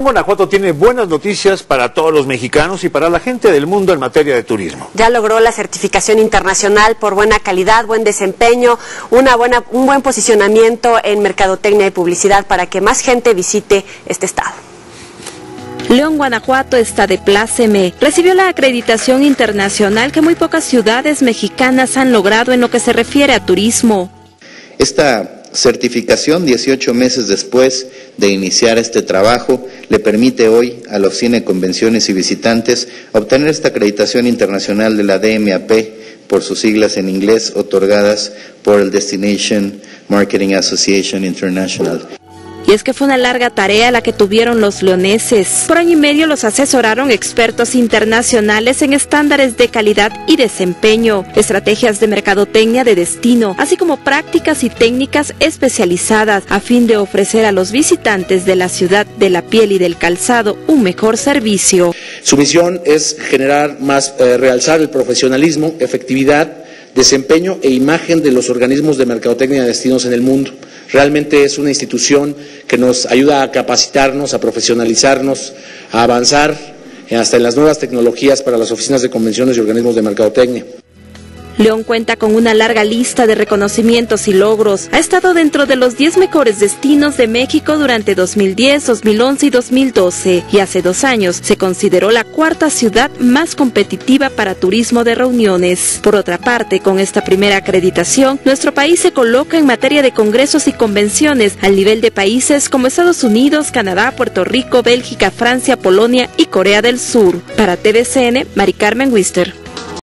Guanajuato tiene buenas noticias para todos los mexicanos y para la gente del mundo en materia de turismo. Ya logró la certificación internacional por buena calidad, buen desempeño, un buen posicionamiento en mercadotecnia y publicidad para que más gente visite este estado. León, Guanajuato está de pláceme. Recibió la acreditación internacional que muy pocas ciudades mexicanas han logrado en lo que se refiere a turismo. Esta certificación, 18 meses después de iniciar este trabajo, le permite hoy a la Oficina de Convenciones y Visitantes obtener esta acreditación internacional de la DMAP, por sus siglas en inglés, otorgadas por el Destination Marketing Association International. Y es que fue una larga tarea la que tuvieron los leoneses. Por año y medio los asesoraron expertos internacionales en estándares de calidad y desempeño, estrategias de mercadotecnia de destino, así como prácticas y técnicas especializadas a fin de ofrecer a los visitantes de la Ciudad de la Piel y del Calzado un mejor servicio. Su misión es generar más, realzar el profesionalismo, efectividad, desempeño e imagen de los organismos de mercadotecnia de destinos en el mundo. Realmente es una institución que nos ayuda a capacitarnos, a profesionalizarnos, a avanzar hasta en las nuevas tecnologías para las oficinas de convenciones y organismos de mercadotecnia. León cuenta con una larga lista de reconocimientos y logros. Ha estado dentro de los 10 mejores destinos de México durante 2010, 2011 y 2012. Y hace 2 años se consideró la 4ª ciudad más competitiva para turismo de reuniones. Por otra parte, con esta primera acreditación, nuestro país se coloca en materia de congresos y convenciones al nivel de países como Estados Unidos, Canadá, Puerto Rico, Bélgica, Francia, Polonia y Corea del Sur. Para TVCN, Mari Carmen Wister.